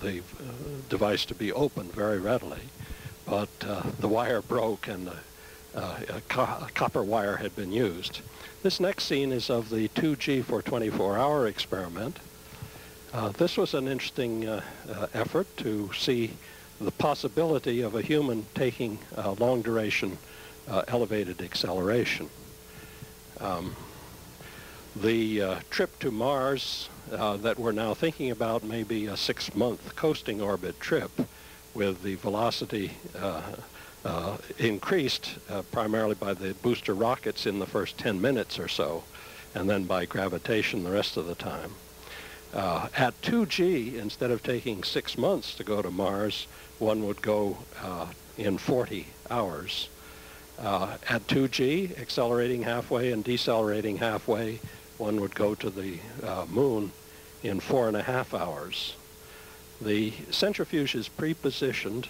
the device to be opened very readily, but the wire broke and copper wire had been used. This next scene is of the 2G for 24-hour experiment. This was an interesting effort to see the possibility of a human taking long-duration elevated acceleration. The trip to Mars that we're now thinking about may be a 6-month coasting orbit trip with the velocity increased primarily by the booster rockets in the first 10 minutes or so, and then by gravitation the rest of the time. At 2G, instead of taking 6 months to go to Mars, one would go in 40 hours. At 2G, accelerating halfway and decelerating halfway, one would go to the moon in 4.5 hours. The centrifuge is pre-positioned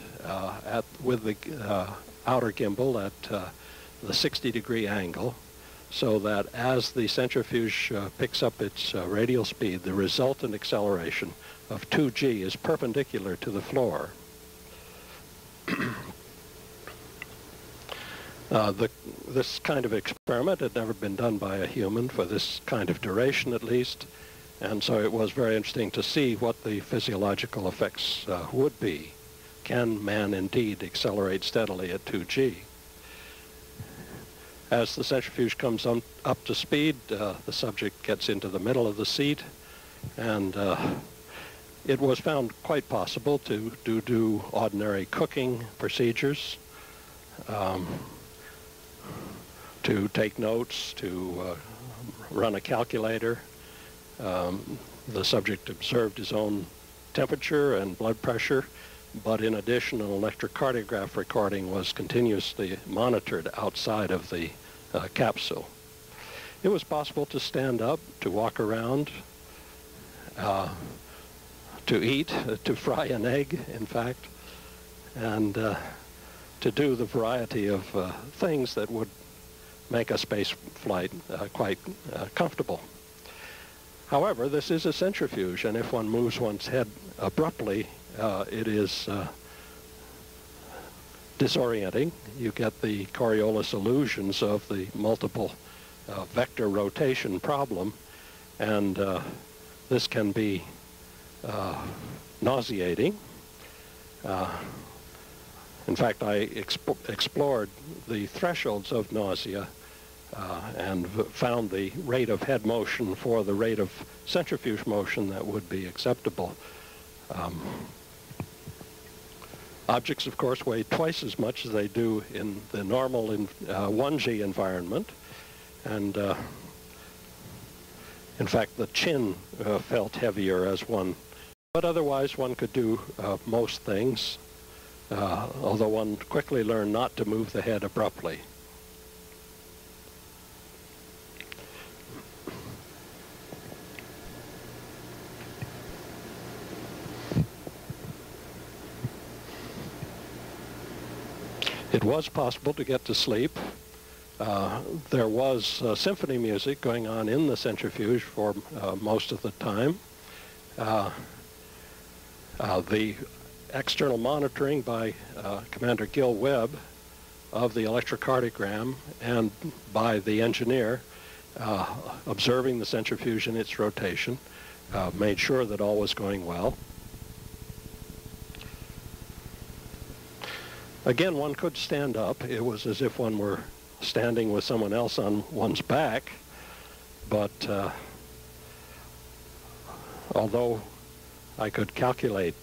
with the outer gimbal at the 60-degree angle, so that as the centrifuge picks up its radial speed, the resultant acceleration of 2G is perpendicular to the floor. This kind of experiment had never been done by a human for this kind of duration, at least, and so it was very interesting to see what the physiological effects would be. Can man indeed accelerate steadily at 2G? As the centrifuge comes up to speed, the subject gets into the middle of the seat, and it was found quite possible to do ordinary cooking procedures, to take notes, to run a calculator. The subject observed his own temperature and blood pressure, but in addition, an electrocardiograph recording was continuously monitored outside of the capsule. It was possible to stand up, to walk around, to eat, to fry an egg, in fact, and to do the variety of things that would make a space flight quite comfortable. However, this is a centrifuge, and if one moves one's head abruptly, it is disorienting. You get the Coriolis illusions of the multiple vector rotation problem, and this can be nauseating. In fact, I explored the thresholds of nausea and found the rate of head motion for the rate of centrifuge motion that would be acceptable. Objects, of course, weigh twice as much as they do in the normal 1G environment. And in fact, the chin felt heavier as one. But otherwise, one could do most things, although one quickly learned not to move the head abruptly. It was possible to get to sleep. There was symphony music going on in the centrifuge for most of the time. The external monitoring by Commander Gil Webb of the electrocardiogram and by the engineer observing the centrifuge in its rotation made sure that all was going well. Again, one could stand up. It was as if one were standing with someone else on one's back, but although I could calculate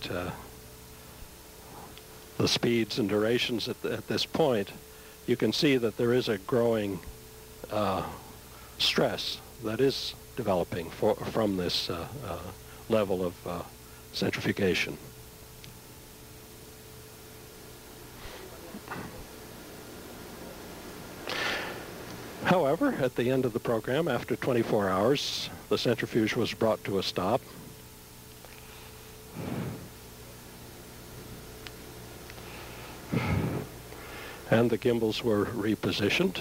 the speeds and durations at this point, you can see that there is a growing stress that is developing from this level of centrifugation. However, at the end of the program, after 24 hours, the centrifuge was brought to a stop. And the gimbals were repositioned.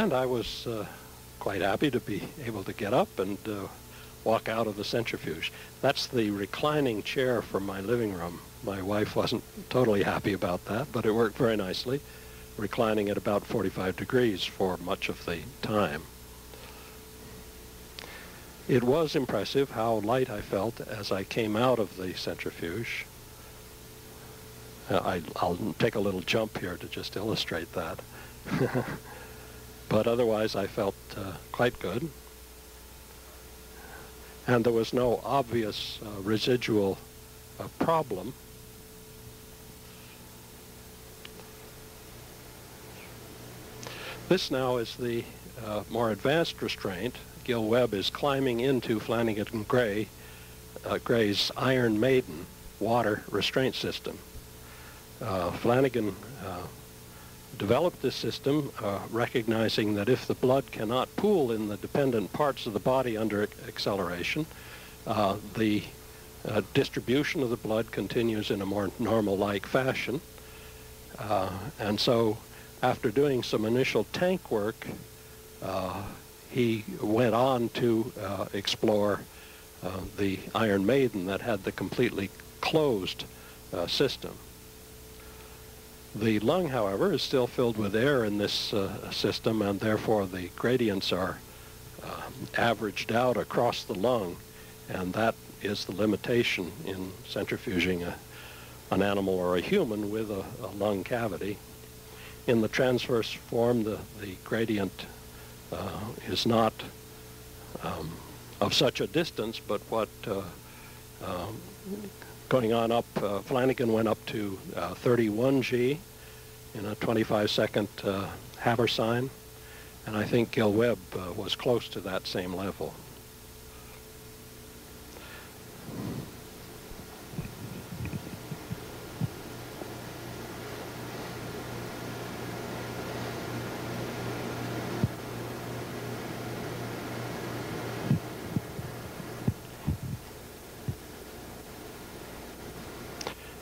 And I was quite happy to be able to get up and walk out of the centrifuge. That's the reclining chair from my living room. My wife wasn't totally happy about that, but it worked very nicely, reclining at about 45 degrees for much of the time. It was impressive how light I felt as I came out of the centrifuge. I'll take a little jump here to just illustrate that. But otherwise I felt quite good. And there was no obvious residual problem. This now is the more advanced restraint. Gil Webb is climbing into Flanagan Gray, Gray's Iron Maiden water restraint system. Flanagan developed this system recognizing that if the blood cannot pool in the dependent parts of the body under acceleration, the distribution of the blood continues in a more normal-like fashion. And so after doing some initial tank work, he went on to explore the Iron Maiden that had the completely closed system. The lung, however, is still filled with air in this system, and therefore the gradients are averaged out across the lung, and that is the limitation in centrifuging an animal or a human with a lung cavity. In the transverse form, the gradient is not of such a distance, but what going on up, Flanagan went up to 31G in a 25-second Haversine, and I think Gil Webb was close to that same level.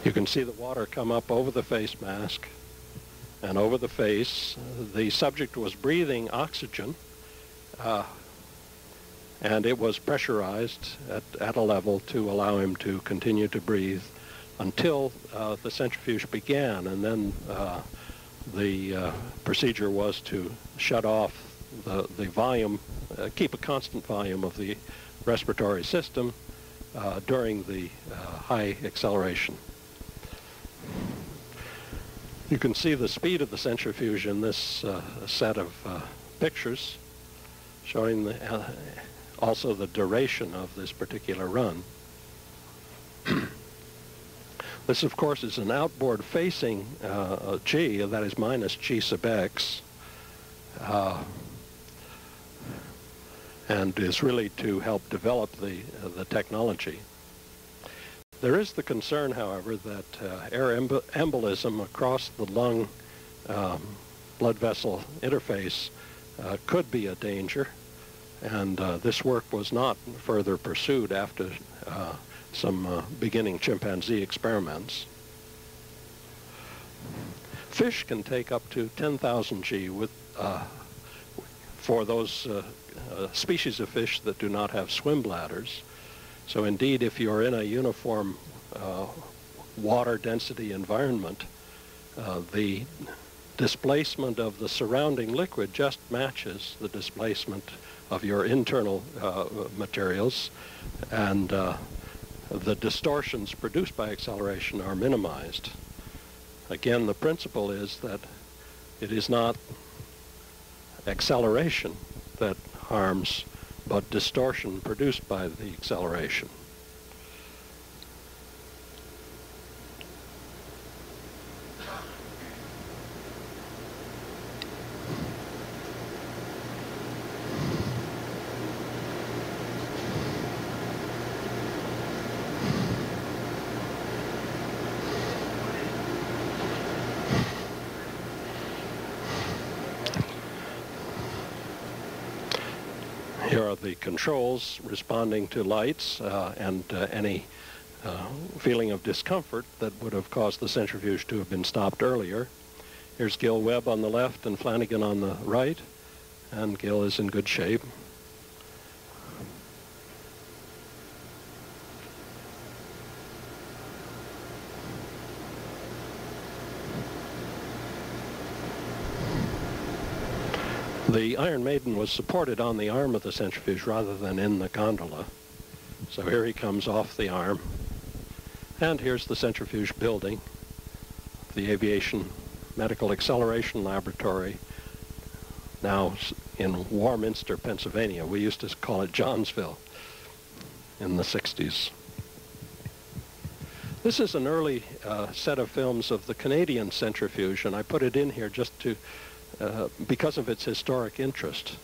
You can see the water come up over the face mask and over the face. The subject was breathing oxygen, and it was pressurized at a level to allow him to continue to breathe until the centrifuge began, and then the procedure was to shut off the volume, keep a constant volume of the respiratory system during the high acceleration. You can see the speed of the centrifuge in this set of pictures, showing the, also the duration of this particular run. This, of course, is an outboard-facing G, that is minus G sub X, and is really to help develop the technology. There is the concern, however, that air embolism across the lung blood vessel interface could be a danger, and this work was not further pursued after some beginning chimpanzee experiments. Fish can take up to 10,000 G with, for those species of fish that do not have swim bladders. So indeed, if you're in a uniform water density environment, the displacement of the surrounding liquid just matches the displacement of your internal materials, and the distortions produced by acceleration are minimized. Again, the principle is that it is not acceleration that harms, but distortion produced by the acceleration. Here are the controls responding to lights and any feeling of discomfort that would have caused the centrifuge to have been stopped earlier. Here's Gil Webb on the left and Flanagan on the right. and Gil is in good shape. The Iron Maiden was supported on the arm of the centrifuge rather than in the gondola. So here he comes off the arm. And here's the centrifuge building, the Aviation Medical Acceleration Laboratory, now in Warminster, Pennsylvania. We used to call it Johnsville in the 60s. This is an early set of films of the Canadian centrifuge, and I put it in here just to because of its historic interest.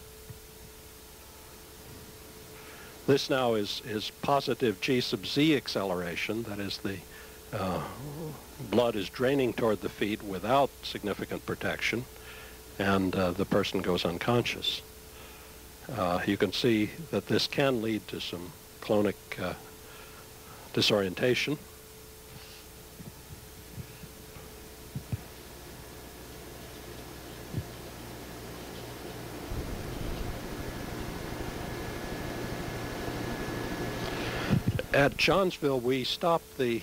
This now is positive G sub Z acceleration, that is the blood is draining toward the feet without significant protection, and the person goes unconscious. You can see that this can lead to some clonic disorientation. At Johnsville, we stopped the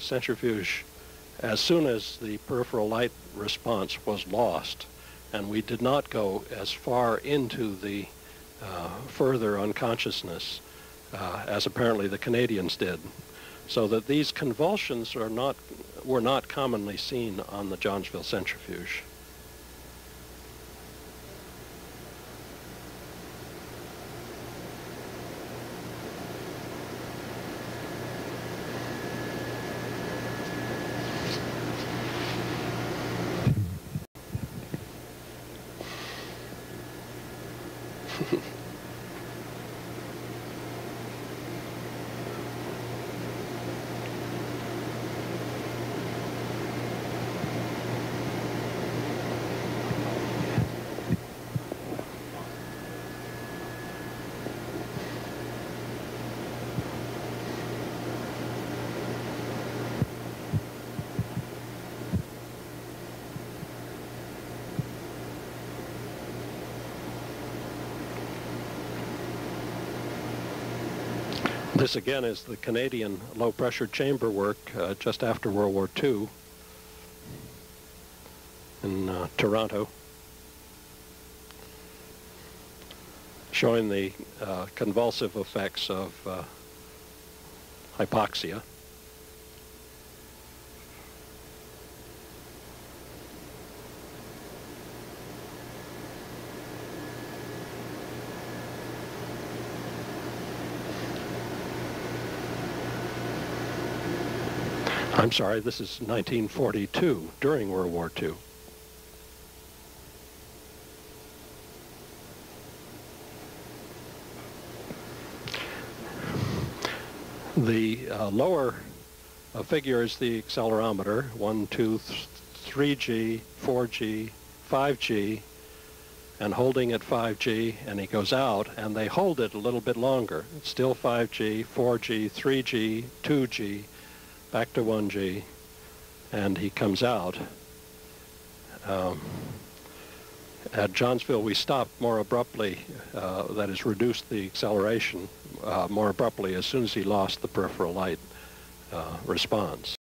centrifuge as soon as the peripheral light response was lost, and we did not go as far into the further unconsciousness as apparently the Canadians did, so that these convulsions are were not commonly seen on the Johnsville centrifuge. This again is the Canadian low-pressure chamber work just after World War II in Toronto, showing the convulsive effects of hypoxia. I'm sorry, this is 1942, during World War II. The lower figure is the accelerometer, 1, 2, 3G, 4G, 5G, and holding at 5G, and he goes out, and they hold it a little bit longer. It's still 5G, 4G, 3G, 2G, back to 1G, and he comes out. At Johnsville, we stopped more abruptly, that is, reduced the acceleration more abruptly as soon as he lost the peripheral light response.